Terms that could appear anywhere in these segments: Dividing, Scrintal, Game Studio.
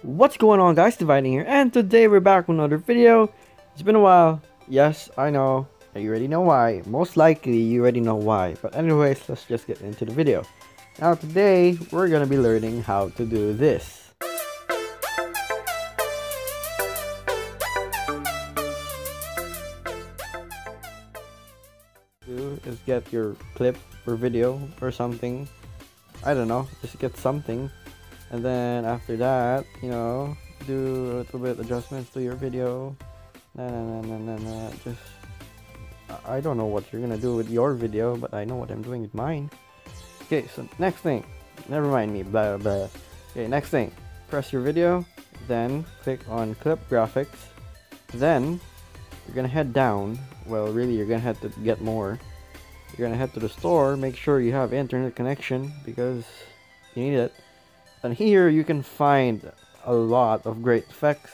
What's going on, guys? Dividing here, and today we're back with another video. It's been a while. Yes, I know. You already know why. Most likely you already know why, but anyways, let's just get into the video. Now today we're gonna be learning how to do this. Is get your clip or video or something, I don't know, just get something, and then after that, you know, do a little bit adjustments to your video. Just I don't know what you're gonna do with your video, but I know what I'm doing with mine. Okay, so next thing, never mind me, blah blah. Okay, next thing, press your video, then click on clip graphics, then you're gonna head down. Well, really, you're gonna have to get more. You're gonna head to the store. Make sure you have internet connection because you need it. And here you can find a lot of great effects,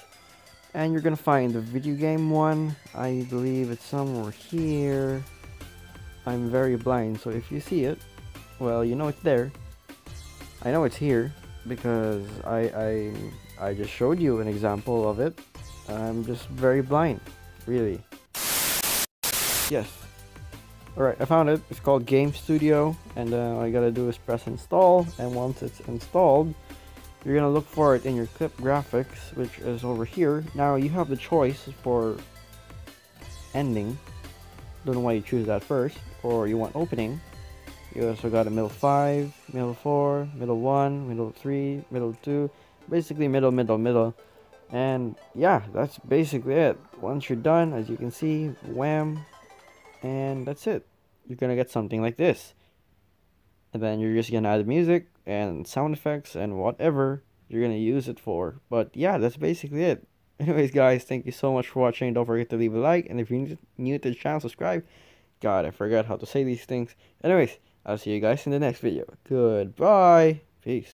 and you're gonna find the video game one. I believe it's somewhere here. I'm very blind, so if you see it, well, you know it's there. I know it's here because I just showed you an example of it. I'm just very blind, really. Yes. Alright, I found it. It's called Game Studio, and all I gotta do is press install, and once it's installed, you're gonna look for it in your clip graphics, which is over here. Now you have the choice for ending. Don't know why you choose that first, or you want opening. You also got a middle 5, middle 4, middle 1, middle 3, middle 2, basically middle, middle, middle. And yeah, that's basically it. Once you're done, as you can see, wham, and that's it. You're gonna get something like this, and then you're just gonna add music and sound effects and whatever you're gonna use it for. But yeah, that's basically it. Anyways, guys, thank you so much for watching. Don't forget to leave a like, and if you're new to the channel, subscribe. God, I forgot how to say these things. Anyways, I'll see you guys in the next video. Goodbye. Peace.